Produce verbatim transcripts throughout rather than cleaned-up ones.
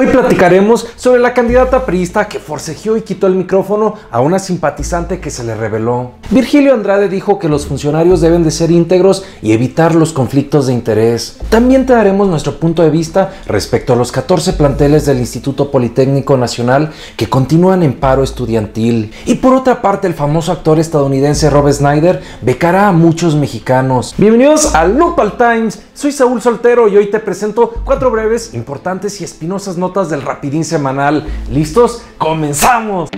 Hoy platicaremos sobre la candidata priista que forcejeó y quitó el micrófono a una simpatizante que se le rebeló. Virgilio Andrade dijo que los funcionarios deben de ser íntegros y evitar los conflictos de interés. También te daremos nuestro punto de vista respecto a los catorce planteles del Instituto Politécnico Nacional que continúan en paro estudiantil. Y por otra parte, el famoso actor estadounidense Rob Schneider becará a muchos mexicanos. Bienvenidos al El Nopal Times, soy Saúl Soltero y hoy te presento cuatro breves, importantes y espinosas noticias notas del rapidín semanal. ¿Listos? ¡Comenzamos!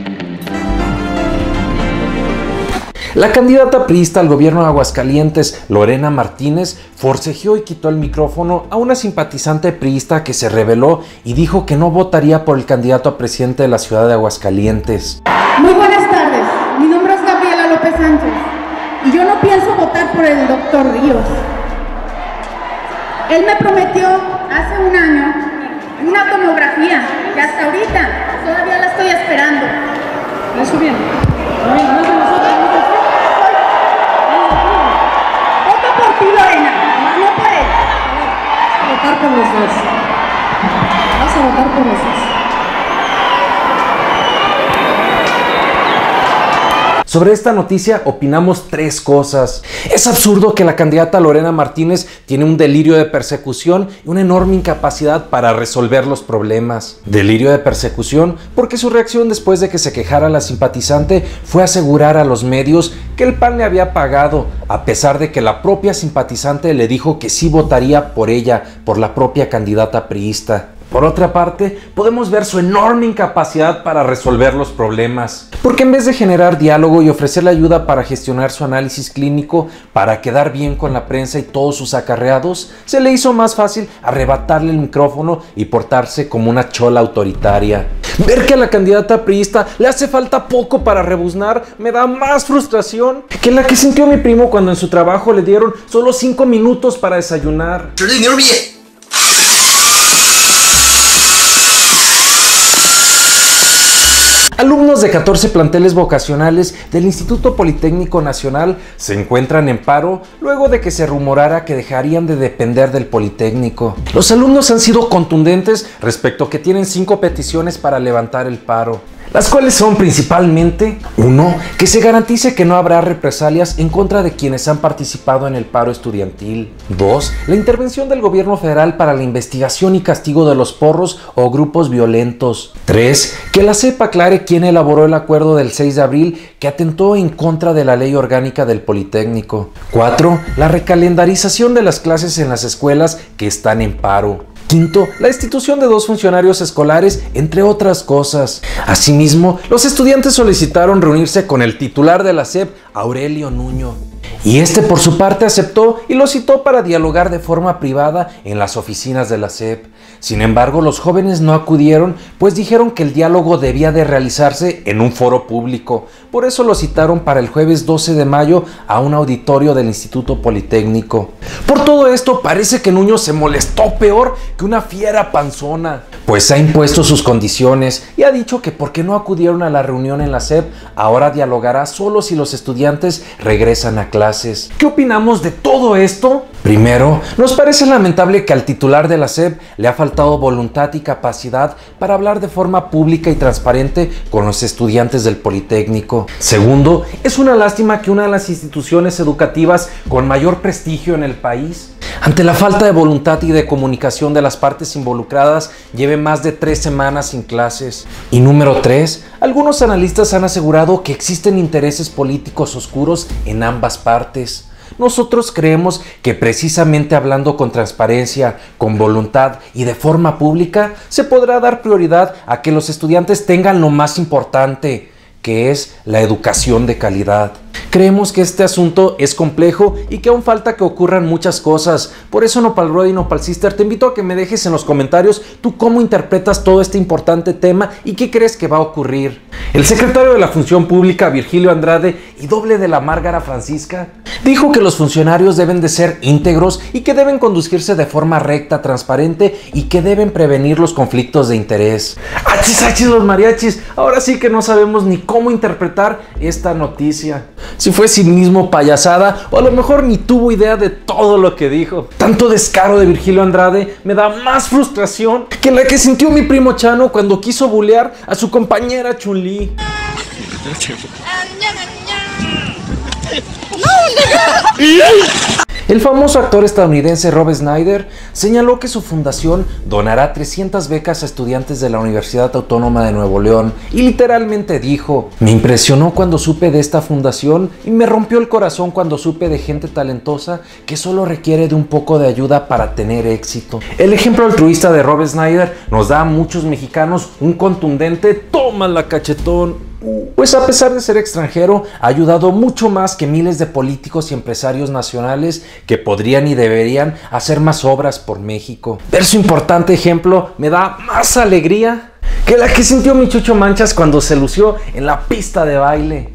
La candidata priista al gobierno de Aguascalientes, Lorena Martínez, forcejeó y quitó el micrófono a una simpatizante priista que se rebeló y dijo que no votaría por el candidato a presidente de la ciudad de Aguascalientes. Muy buenas tardes, mi nombre es Gabriela López Sánchez y yo no pienso votar por el doctor Ríos. Él me prometió hace un año una tomografía, que hasta ahorita todavía la estoy esperando. ¿Va subiendo? No, no, no, no, no, no. Voto por ti, Lorena, no por él. Vas a votar por los dos. Vas a votar por los dos. Sobre esta noticia opinamos tres cosas. Es absurdo que la candidata Lorena Martínez tiene un delirio de persecución y una enorme incapacidad para resolver los problemas. Delirio de persecución porque su reacción después de que se quejara la simpatizante fue asegurar a los medios que el P A N le había pagado, a pesar de que la propia simpatizante le dijo que sí votaría por ella, por la propia candidata priista. Por otra parte, podemos ver su enorme incapacidad para resolver los problemas, porque en vez de generar diálogo y ofrecerle ayuda para gestionar su análisis clínico, para quedar bien con la prensa y todos sus acarreados, se le hizo más fácil arrebatarle el micrófono y portarse como una chola autoritaria. Ver que a la candidata priista le hace falta poco para rebuznar me da más frustración que la que sintió mi primo cuando en su trabajo le dieron solo cinco minutos para desayunar. Pero el dinero bien. Alumnos de catorce planteles vocacionales del Instituto Politécnico Nacional se encuentran en paro luego de que se rumorara que dejarían de depender del Politécnico. Los alumnos han sido contundentes respecto a que tienen cinco peticiones para levantar el paro, las cuales son principalmente: uno, que se garantice que no habrá represalias en contra de quienes han participado en el paro estudiantil; dos, la intervención del gobierno federal para la investigación y castigo de los porros o grupos violentos; tres, que la C E P aclare quién elaboró el acuerdo del seis de abril que atentó en contra de la ley orgánica del Politécnico; cuatro, la recalendarización de las clases en las escuelas que están en paro; quinto, la destitución de dos funcionarios escolares, entre otras cosas. Asimismo, los estudiantes solicitaron reunirse con el titular de la C E P, Aurelio Nuño, y este por su parte aceptó y lo citó para dialogar de forma privada en las oficinas de la C E P. Sin embargo, los jóvenes no acudieron, pues dijeron que el diálogo debía de realizarse en un foro público. Por eso lo citaron para el jueves doce de mayo a un auditorio del Instituto Politécnico. Por todo esto, parece que Nuño se molestó peor que una fiera panzona, pues ha impuesto sus condiciones y ha dicho que porque no acudieron a la reunión en la C E P, ahora dialogará solo si los estudiantes regresan a clases. ¿Qué opinamos de todo esto? Primero, nos parece lamentable que al titular de la C E P le ha faltado voluntad y capacidad para hablar de forma pública y transparente con los estudiantes del Politécnico. Segundo, es una lástima que una de las instituciones educativas con mayor prestigio en el país, ante la falta de voluntad y de comunicación de las partes involucradas, lleve más de tres semanas sin clases. Y número tres, algunos analistas han asegurado que existen intereses políticos oscuros en ambas partes. Nosotros creemos que precisamente hablando con transparencia, con voluntad y de forma pública, se podrá dar prioridad a que los estudiantes tengan lo más importante, que es la educación de calidad. Creemos que este asunto es complejo y que aún falta que ocurran muchas cosas. Por eso, Nopal Brother y Nopal Sister, te invito a que me dejes en los comentarios tú cómo interpretas todo este importante tema y qué crees que va a ocurrir. El secretario de la Función Pública, Virgilio Andrade, y doble de la Márgara Francisca, Dijo que los funcionarios deben de ser íntegros y que deben conducirse de forma recta, transparente y que deben prevenir los conflictos de interés. ¡Achis, achis, los mariachis! Ahora sí que no sabemos ni cómo interpretar esta noticia. Si fue cinismo, payasada o a lo mejor ni tuvo idea de todo lo que dijo. Tanto descaro de Virgilio Andrade me da más frustración que la que sintió mi primo Chano cuando quiso bulear a su compañera Chun-Li. El famoso actor estadounidense Rob Schneider señaló que su fundación donará trescientas becas a estudiantes de la Universidad Autónoma de Nuevo León y literalmente dijo: "Me impresionó cuando supe de esta fundación y me rompió el corazón cuando supe de gente talentosa que solo requiere de un poco de ayuda para tener éxito". El ejemplo altruista de Rob Schneider nos da a muchos mexicanos un contundente "toma la cachetón". Pues a pesar de ser extranjero, ha ayudado mucho más que miles de políticos y empresarios nacionales que podrían y deberían hacer más obras por México. Ver su importante ejemplo me da más alegría que la que sintió mi Chucho Manchas cuando se lució en la pista de baile.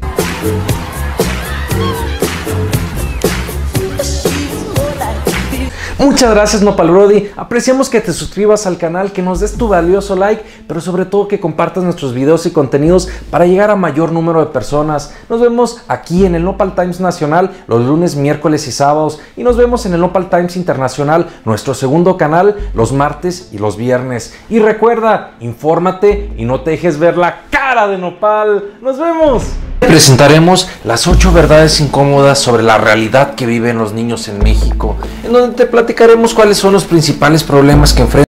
Muchas gracias, Nopal Brody. Apreciamos que te suscribas al canal, que nos des tu valioso like, pero sobre todo que compartas nuestros videos y contenidos para llegar a mayor número de personas. Nos vemos aquí en el Nopal Times Nacional los lunes, miércoles y sábados, y nos vemos en el Nopal Times Internacional, nuestro segundo canal, los martes y los viernes. Y recuerda, infórmate y no te dejes ver la cara de Nopal. ¡Nos vemos! Presentaremos las ocho verdades incómodas sobre la realidad que viven los niños en México, en donde te platicaremos cuáles son los principales problemas que enfrentan